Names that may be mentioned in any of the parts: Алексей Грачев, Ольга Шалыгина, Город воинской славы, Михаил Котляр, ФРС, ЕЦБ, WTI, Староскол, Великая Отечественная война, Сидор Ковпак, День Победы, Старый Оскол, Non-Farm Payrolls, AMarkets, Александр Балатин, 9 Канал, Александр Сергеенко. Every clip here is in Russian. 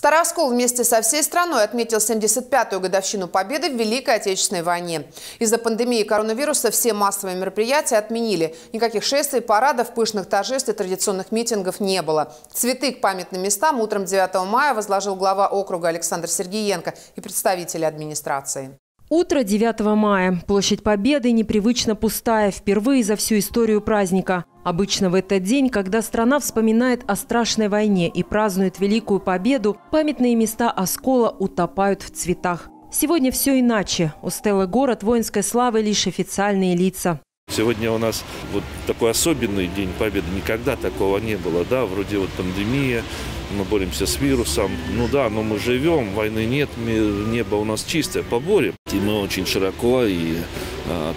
Староскол вместе со всей страной отметил 75-ю годовщину победы в Великой Отечественной войне. Из-за пандемии коронавируса все массовые мероприятия отменили. Никаких шествий, парадов, пышных торжеств и традиционных митингов не было. Цветы к памятным местам утром 9 мая возложил глава округа Александр Сергеенко и представители администрации. Утро 9 мая. Площадь Победы непривычно пустая впервые за всю историю праздника. Обычно в этот день, когда страна вспоминает о страшной войне и празднует Великую Победу, памятные места Оскола утопают в цветах. Сегодня все иначе. У стелы город воинской славы лишь официальные лица. Сегодня у нас вот такой особенный день Победы. Никогда такого не было. Да, вроде вот пандемия, мы боремся с вирусом. Ну да, но мы живем, войны нет, небо у нас чистое, поборем. И мы очень широко и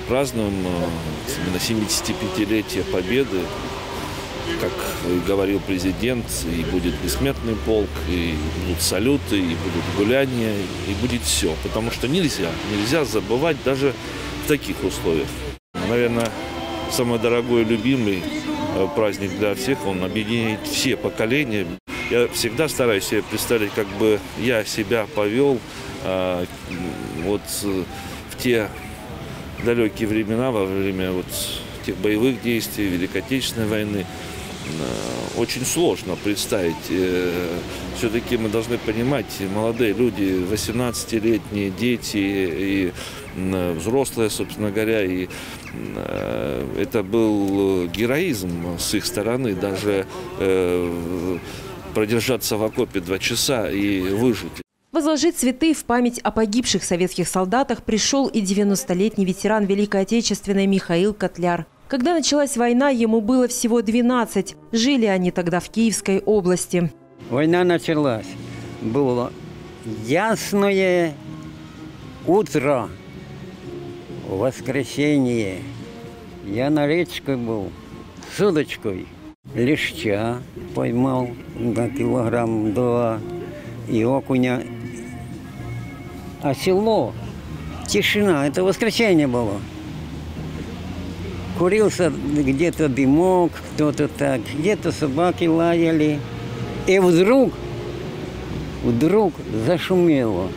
празднуем именно 75-летие Победы. Как говорил президент, и будет бессмертный полк, и будут салюты, и будут гуляния, и будет все. Потому что нельзя забывать даже в таких условиях. Наверное, самый дорогой и любимый праздник для всех, он объединяет все поколения. Я всегда стараюсь себе представить, как бы я себя повел вот в те далекие времена, во время вот тех боевых действий, Великой Отечественной войны. Очень сложно представить. Все-таки мы должны понимать, молодые люди, 18-летние, дети и взрослые, собственно говоря, и это был героизм с их стороны, даже продержаться в окопе 2 часа и выжить. Возложить цветы в память о погибших советских солдатах пришел и 90-летний ветеран Великой Отечественной Михаил Котляр. Когда началась война, ему было всего 12. Жили они тогда в Киевской области. Война началась. Было ясное утро, воскресенье. Я на речке был с удочкой. Леща поймал на 2 килограмма и окуня. А село, тишина, это воскресенье было. Курился где-то дымок, кто-то так, где-то собаки лаяли. И вдруг зашумело.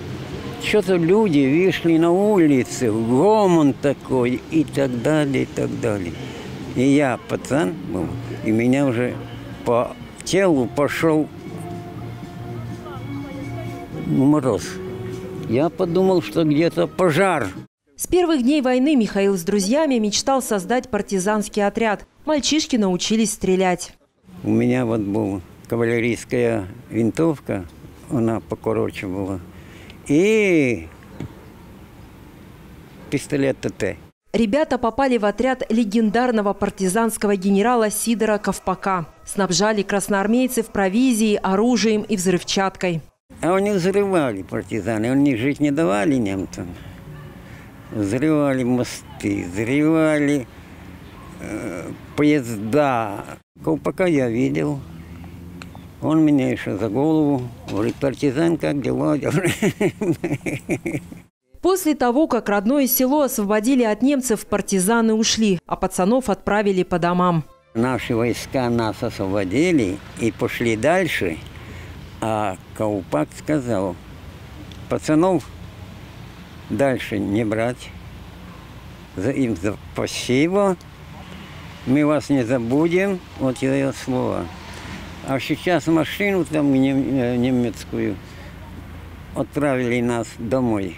Что-то люди вышли на улицу, гомон такой и так далее, и так далее. И я пацан был, и меня уже по телу пошел мороз. Я подумал, что где-то пожар. С первых дней войны Михаил с друзьями мечтал создать партизанский отряд. Мальчишки научились стрелять. У меня вот была кавалерийская винтовка, она покороче была, и пистолет ТТ. Ребята попали в отряд легендарного партизанского генерала Сидора Ковпака. Снабжали красноармейцев провизией, оружием и взрывчаткой. А они взрывали партизаны, они жить не давали немцам. Взрывали мосты, взрывали поезда. Ковпака я видел. Он меня еще за голову. Говорит, партизан, как дела? После того, как родное село освободили от немцев, партизаны ушли, а пацанов отправили по домам. Наши войска нас освободили и пошли дальше. А Ковпак сказал, пацанов дальше не брать. За им спасибо. Мы вас не забудем. Вот ее слово. А сейчас машину там немецкую отправили нас домой.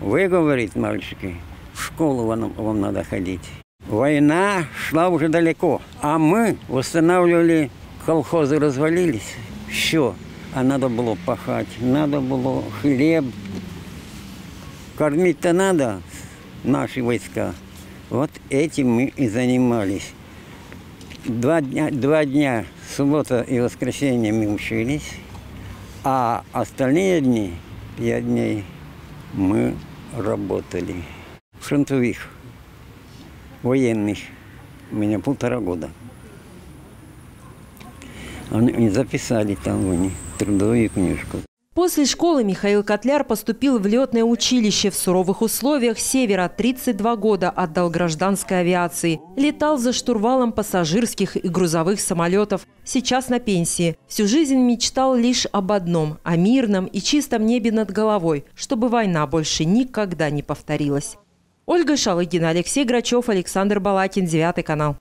Вы, говорит, мальчики, в школу вам надо ходить. Война шла уже далеко. А мы восстанавливали, колхозы развалились. Все. А надо было пахать, надо было хлеб. Кормить-то надо наши войска. Вот этим мы и занимались. 2 дня, суббота и воскресенье мы учились, а остальные дни, 5 дней, мы работали. В фронтовых, военных, у меня 1,5 года. Они записали там трудовую книжку. После школы Михаил Котляр поступил в летное училище в суровых условиях севера, 32 года отдал гражданской авиации. Летал за штурвалом пассажирских и грузовых самолетов. Сейчас на пенсии. Всю жизнь мечтал лишь об одном – о мирном и чистом небе над головой, чтобы война больше никогда не повторилась. Ольга Шалыгина, Алексей Грачев, Александр Балатин, 9 канал.